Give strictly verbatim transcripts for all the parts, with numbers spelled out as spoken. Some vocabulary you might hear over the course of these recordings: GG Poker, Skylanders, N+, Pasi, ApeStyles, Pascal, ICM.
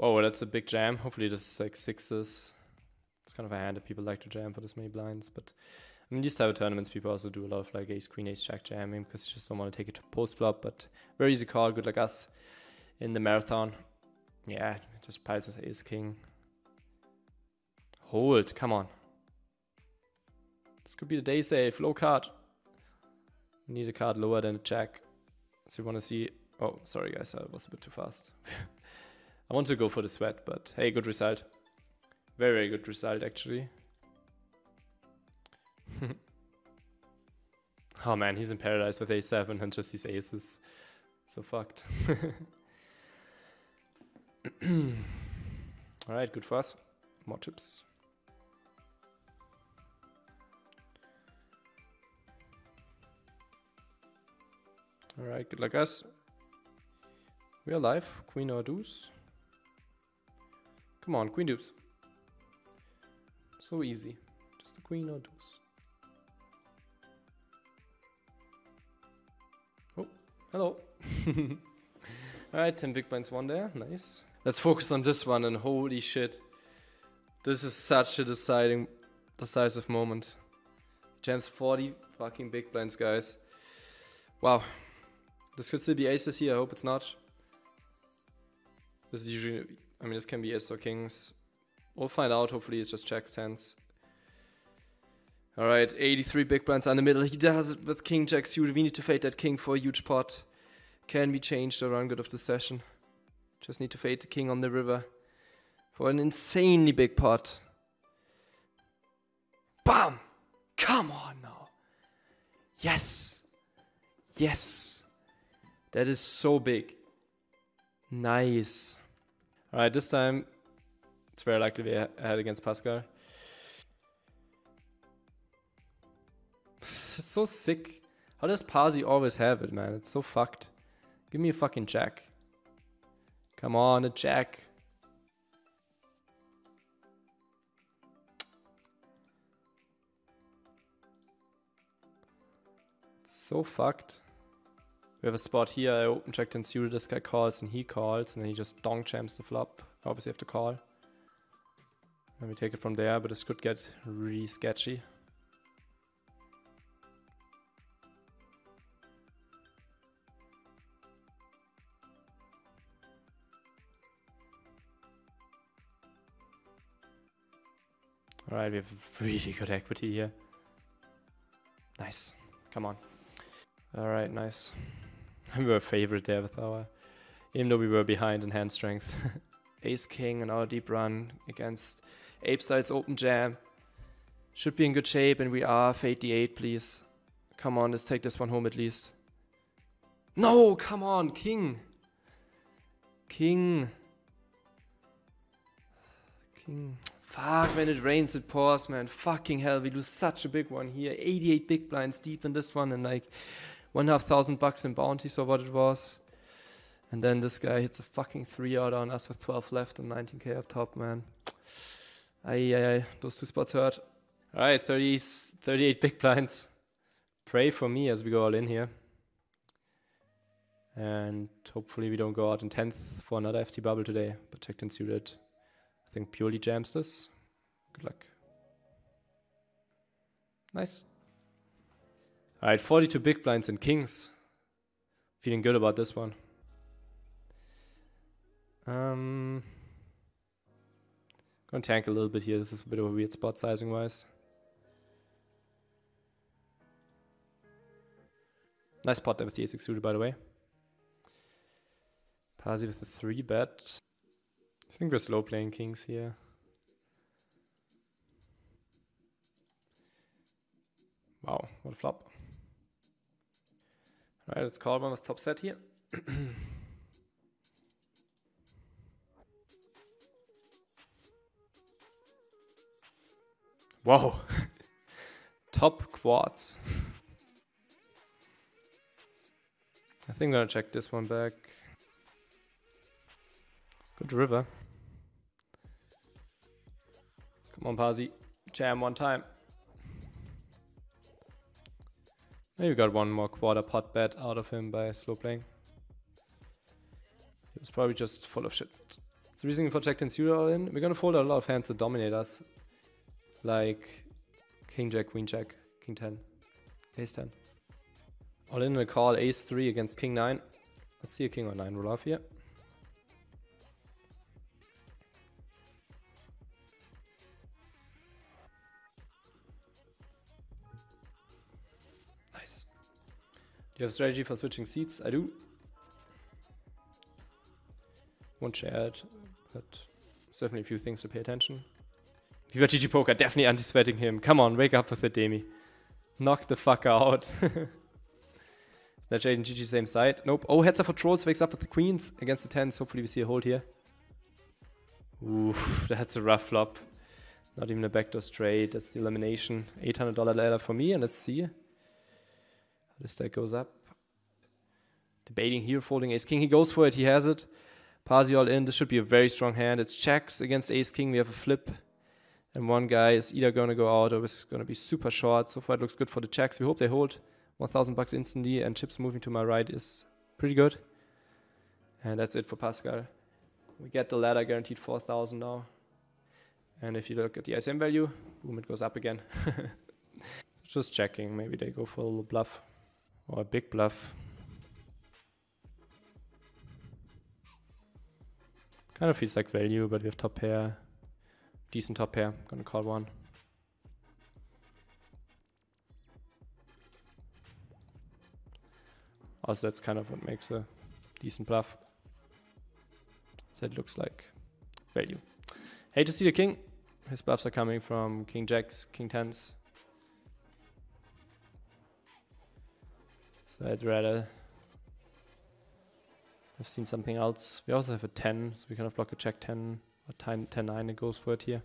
Whoa, that's a big jam. Hopefully this is like sixes. It's kind of a hand that people like to jam for this many blinds, but I mean, these type of tournaments people also do a lot of like ace, queen, ace, jack jamming because you just don't want to take it to post flop, but very easy call, good like us in the marathon. Yeah, just piles his ace, king. Hold, come on. This could be the day safe, low card. You need a card lower than a jack. So you want to see, oh, sorry guys, I was a bit too fast. I want to go for the sweat, but hey, good result. Very, very good result actually. Oh man, he's in paradise with a seven and just these aces. So fucked. Alright, good for us. More chips. Alright, good luck us. We are live. Queen or deuce. Come on, queen deuce. So easy. Just a queen or deuce. Oh, hello. Alright, ten big blinds, one there. Nice. Let's focus on this one, and holy shit. This is such a deciding, decisive moment. Jams forty fucking big blinds, guys. Wow. This could still be aces here, I hope it's not. This is usually, I mean, this can be aces or kings. We'll find out, hopefully it's just checks, tens. Alright, eighty-three big blinds on the middle. He does it with king, jack suited. We need to fade that king for a huge pot. Can we change the run good of the session? Just need to fade the king on the river for an insanely big pot. Bam! Come on now. Yes! Yes! That is so big. Nice. Alright, this time it's very likely we had against Pascal. It's so sick. How does Pasi always have it, man? It's so fucked. Give me a fucking jack. Come on, a jack. It's so fucked. We have a spot here. I open checked and suited. This guy calls and he calls, and then he just donk jams the flop. Obviously, have to call. Let me take it from there, but this could get really sketchy. Alright, we have really good equity here. Nice. Come on. Alright, nice. We were a favorite there with our... Even though we were behind in hand strength. Ace king and our deep run against ApeStyles open jam. Should be in good shape and we are. Fade the eight, please. Come on, let's take this one home at least. No, come on, king. King. King. Fuck, when it rains, it pours, man. Fucking hell, we lose such a big one here. eighty-eight big blinds deep in this one and like one half thousand bucks in bounties or what it was. And then this guy hits a fucking three out on us with twelve left and nineteen K up top, man. Aye, aye, aye. Those two spots hurt. All right, thirty, thirty-eight big blinds. Pray for me as we go all in here. And hopefully we don't go out in tenth for another F T bubble today, but checked and suited. I think purely jams this. Good luck. Nice. Alright, forty-two big blinds and kings. Feeling good about this one. Um, gonna tank a little bit here. This is a bit of a weird spot sizing wise. Nice pot there with the ace six suited, by the way. Pasi with the three bet. I think we're slow playing kings here. Wow, what a flop. Alright, let's call one with top set here. Wow. Top quads. I think I'm gonna check this one back. Good river. Come on, Pasi. Jam one time. Maybe we got one more quarter pot bet out of him by slow playing. He was probably just full of shit. It's reasoning for check turn suited all in. We're gonna fold out a lot of hands that dominate us. Like king jack, queen jack, king ten, ace ten. All in a call, ace three against king nine. Let's see a king or nine roll off here. Nice. Do you have a strategy for switching seats? I do. Won't share it, but there's definitely a few things to pay attention. Viva G G Poker, definitely anti-sweating him. Come on, wake up with it, Demi. Knock the fuck out. Snatch eight and G G same side. Nope. Oh, heads up for trolls, wakes up with the queens against the tens. Hopefully we see a hold here. Oof, that's a rough flop. Not even a backdoor straight. That's the elimination. eight hundred dollar ladder for me, and let's see how this stack goes up. Debating here, folding ace king. He goes for it, he has it. Pasi all in. This should be a very strong hand. It's checks against ace king. We have a flip. And one guy is either going to go out or is going to be super short. So far it looks good for the checks. We hope they hold. one thousand bucks instantly, and chips moving to my right is pretty good. And that's it for Pascal. We get the ladder guaranteed four thousand now. And if you look at the I S M value, boom, it goes up again. Just checking. Maybe they go for a little bluff or a big bluff. Kind of feels like value, but we have top pair. Decent top pair. Gonna call one. Also that's kind of what makes a decent bluff. So it looks like value. Hate to see the king. His bluffs are coming from king jacks, king tens. So I'd rather have seen something else. We also have a ten, so we kind of block a check ten. Time ten nine, it goes for it here.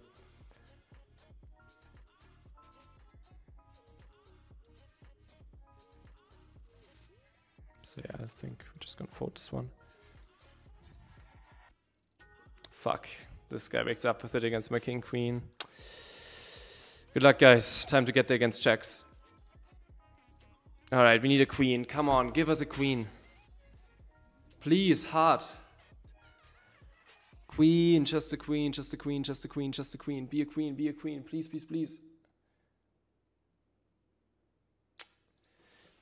So yeah, I think we're just gonna fold this one. Fuck, this guy wakes up with it against my king queen. Good luck, guys. Time to get there against checks. All right, we need a queen. Come on, give us a queen, please. Hard. Queen, just a queen, just a queen, just a queen, just a queen. Be a queen, be a queen, please, please, please.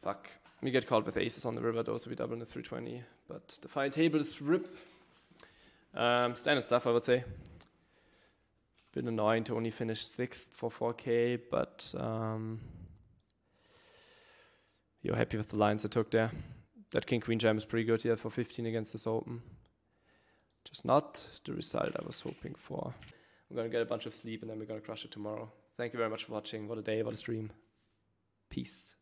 Fuck. We get called with aces on the river, though, so we double in the three twenty. But the final table is rip. Um, standard stuff, I would say. Been annoying to only finish sixth for four K, but um, you're happy with the lines I took there. That king-queen jam is pretty good here for fifteen against this open. Just not the result I was hoping for. I'm gonna get a bunch of sleep and then we're gonna crush it tomorrow. Thank you very much for watching. What a day, what a stream. Peace.